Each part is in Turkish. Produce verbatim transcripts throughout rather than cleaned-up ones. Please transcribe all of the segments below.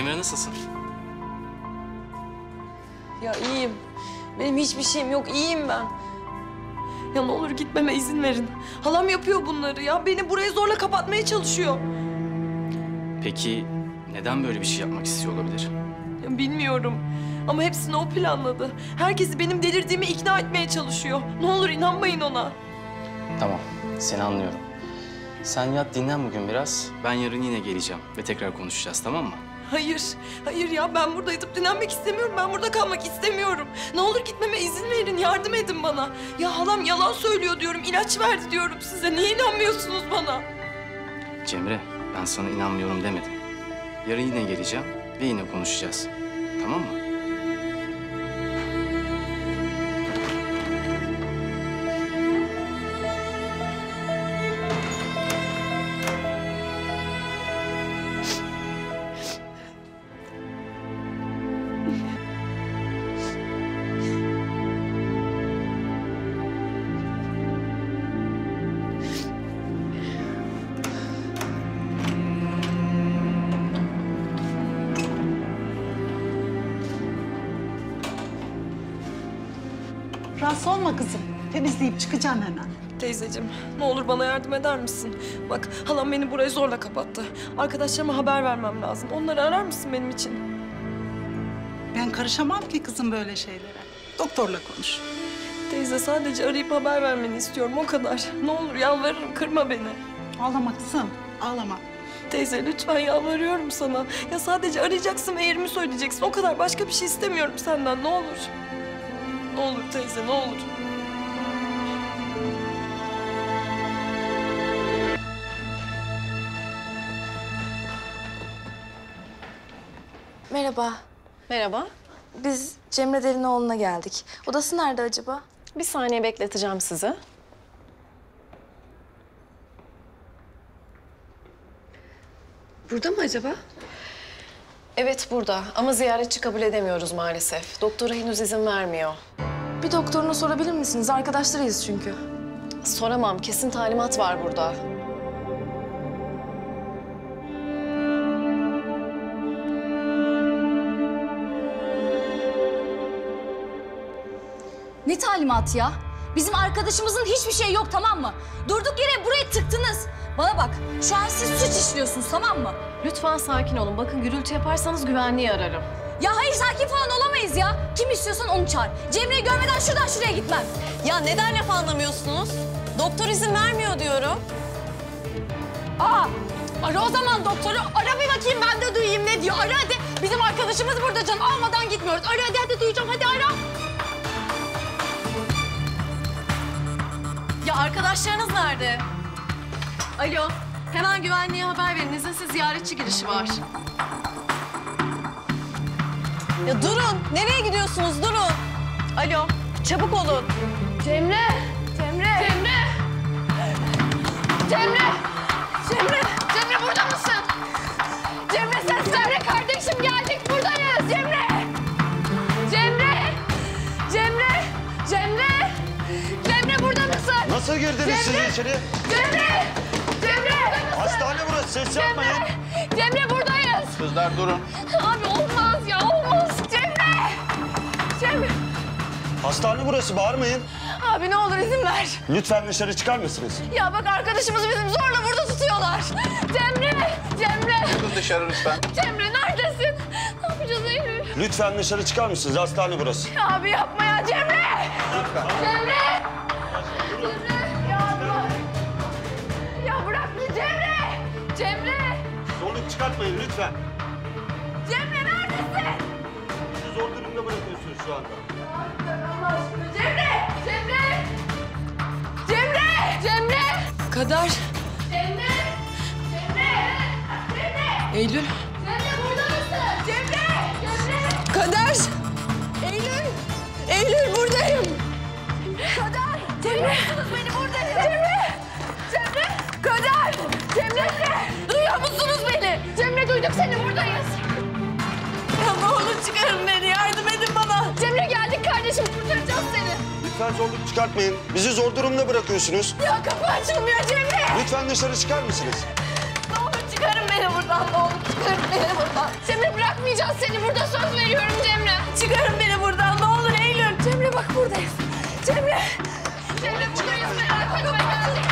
Cemre nasılsın? Ya iyiyim. Benim hiçbir şeyim yok. İyiyim ben. Ya ne olur gitmeme izin verin. Halam yapıyor bunları ya. Beni buraya zorla kapatmaya çalışıyor. Peki neden böyle bir şey yapmak istiyor olabilir? Ya bilmiyorum. Ama hepsini o planladı. Herkesi benim delirdiğimi ikna etmeye çalışıyor. Ne olur inanmayın ona. Tamam. Seni anlıyorum. Sen yat dinlen bugün biraz. Ben yarın yine geleceğim ve tekrar konuşacağız, tamam mı? Hayır. Hayır ya, ben burada yatıp dinlenmek istemiyorum. Ben burada kalmak istemiyorum. Ne olur gitmeme izin verin. Yardım edin bana. Ya halam yalan söylüyor diyorum. İlaç verdi diyorum size. Niye inanmıyorsunuz bana? Cemre, ben sana inanmıyorum demedim. Yarın yine geleceğim ve yine konuşacağız. Tamam mı? Rahatsız olma kızım. Temizleyip çıkacaksın hemen. Teyzeciğim, ne olur bana yardım eder misin? Bak, halam beni buraya zorla kapattı. Arkadaşlarıma haber vermem lazım. Onları arar mısın benim için? Ben karışamam ki kızım böyle şeylere. Doktorla konuş. Teyze, sadece arayıp haber vermeni istiyorum, o kadar. Ne olur yalvarırım, kırma beni. Ağlama kızım, ağlama. Teyze, lütfen yalvarıyorum sana. Ya sadece arayacaksın ve yerimi söyleyeceksin. O kadar, başka bir şey istemiyorum senden, ne olur. Ne olur teyze, ne olur. Merhaba. Merhaba. Biz Cemre Derinoğlu'na geldik. Odası nerede acaba? Bir saniye bekleteceğim sizi. Burada mı acaba? Evet, burada. Ama ziyaretçi kabul edemiyoruz maalesef. Doktora henüz izin vermiyor. Bir doktoruna sorabilir misiniz? Arkadaşlarıyız çünkü. Soramam. Kesin talimat var burada. Ne talimatı ya? Bizim arkadaşımızın hiçbir şey yok, tamam mı? Durduk yere buraya tıktınız. Bana bak, şu an siz suç işliyorsunuz, tamam mı? Lütfen sakin olun. Bakın, gürültü yaparsanız güvenliği ararım. Ya hayır, sakin falan olamayız ya. Kim istiyorsan onu çağır. Cemre'yi görmeden şuradan şuraya gitmem. Ya neden laf anlamıyorsunuz? Doktor izin vermiyor diyorum. Aa, ara o zaman doktoru. Ara bir bakayım, ben de duyayım ne diyor. Ara hadi. Bizim arkadaşımız burada canım. Almadan gitmiyoruz. Ara hadi, hadi duyacağım. Hadi ara. Ya arkadaşlarınız nerede? Alo, hemen güvenliğe haber verin. İzinsiz ziyaretçi girişi var. Ya durun, nereye gidiyorsunuz? Durun. Alo, çabuk olun. Cemre, Cemre, Cemre, Cemre, Cemre, Cemre burada mısın? Cemre sen, Cemre kardeşim geldik, buradayız. Cemre, Cemre, Cemre, Cemre, Cemre burada mısın? Nasıl girdiniz siz içeri? Cemre. Hastane burası, ses yapmayın. Cemre buradayız. Kızlar durun. Abi olmaz ya, olmaz. Cemre! Cemre! Hastane burası, bağırmayın. Abi ne olur izin ver. Lütfen dışarı çıkar mısınız? Ya bak, arkadaşımızı bizim zorla burada tutuyorlar. Cemre! Cemre! Çıkın dışarı lütfen. Cemre neredesin? Ne yapacağız Eylül? Lütfen dışarı çıkar mısınız? Hastane burası. Abi yapma ya Cemre! Lütfen. Cemre! Çıkartmayın lütfen. Cemre neredesin? Sizi zor durumda bırakıyorsunuz şu anda. Allah aşkına Cemre! Cemre! Cemre! Cemre! Kader! Cemre! Cemre! Cemre! Eylül! Cemre burada mısın? Cemre! Cemre! Kader! Eylül! Eylül buradayım! Kader! Cemre! Beni buradayım! Cemre! Cemre! Kader! Cemre! Duyuyor musunuz beni? Cemre duyduk seni, buradayız. Ya ne olur çıkarın beni, yardım edin bana. Cemre geldik kardeşim, kurtaracağız seni. Lütfen zorluk çıkartmayın. Bizi zor durumda bırakıyorsunuz. Ya kapı açılmıyor Cemre. Lütfen dışarı çıkar mısınız? Ne olur çıkarın beni buradan. buradan ne olur. Çıkarın beni buradan. Cemre bırakmayacağız seni. Burada söz veriyorum Cemre. Çıkarın beni buradan ne olur Eylül. Cemre bak buradayız. Cemre. Cemre buradayız merak etme geldik.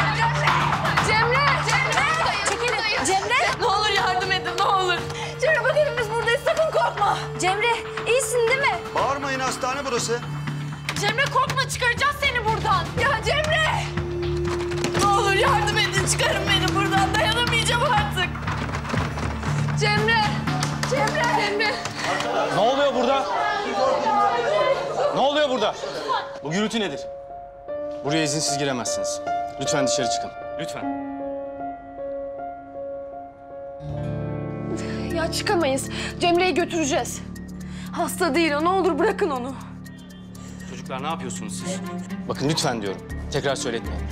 Cemre. Cemre. Cemre. Çekilin. Cemre. Ne olur yardım edin ne olur. Cemre bak hepimiz buradayız sakın korkma. Cemre iyisin değil mi? Bağırmayın hastane burası. Cemre korkma çıkaracağız seni buradan. Ya Cemre. Ne olur yardım edin çıkarın beni buradan. Dayanamayacağım artık. Cemre. Cemre. Cemre. Ne oluyor burada? Ne oluyor burada? Bu gürültü nedir? Buraya izinsiz giremezsiniz. Lütfen dışarı çıkın. Lütfen. Ya çıkamayız. Cemre'yi götüreceğiz. Hasta değil o. Ne olur bırakın onu. Çocuklar ne yapıyorsunuz siz? Bakın lütfen diyorum. Tekrar söyletmeyin.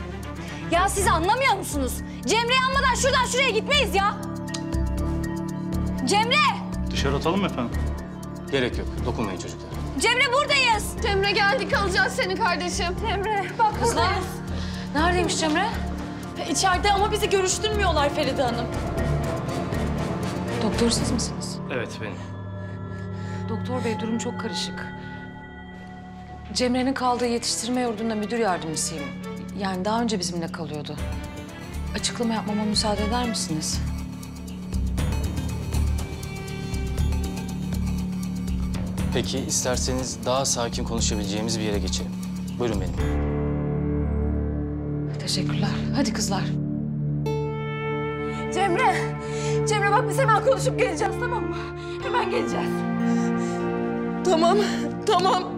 Ya siz anlamıyor musunuz? Cemre'yi almadan şuradan şuraya gitmeyiz ya. Cemre! Dışarı atalım mı efendim? Gerek yok. Dokunmayın çocuklara. Cemre buradayız. Cemre geldik alacağız seni kardeşim. Cemre bak kızlar, buradayız. Neredeymiş Cemre? İçeride ama bizi görüştürmüyorlar Feride Hanım. Doktor siz misiniz? Evet benim. Doktor bey durum çok karışık. Cemre'nin kaldığı yetiştirme yurdunda müdür yardımcısıyım. Yani daha önce bizimle kalıyordu. Açıklama yapmama müsaade eder misiniz? Peki isterseniz daha sakin konuşabileceğimiz bir yere geçelim. Buyurun benim. Teşekkürler. Hadi kızlar. Cemre, Cemre bak biz hemen konuşup geleceğiz tamam mı? Hemen geleceğiz. Tamam, tamam.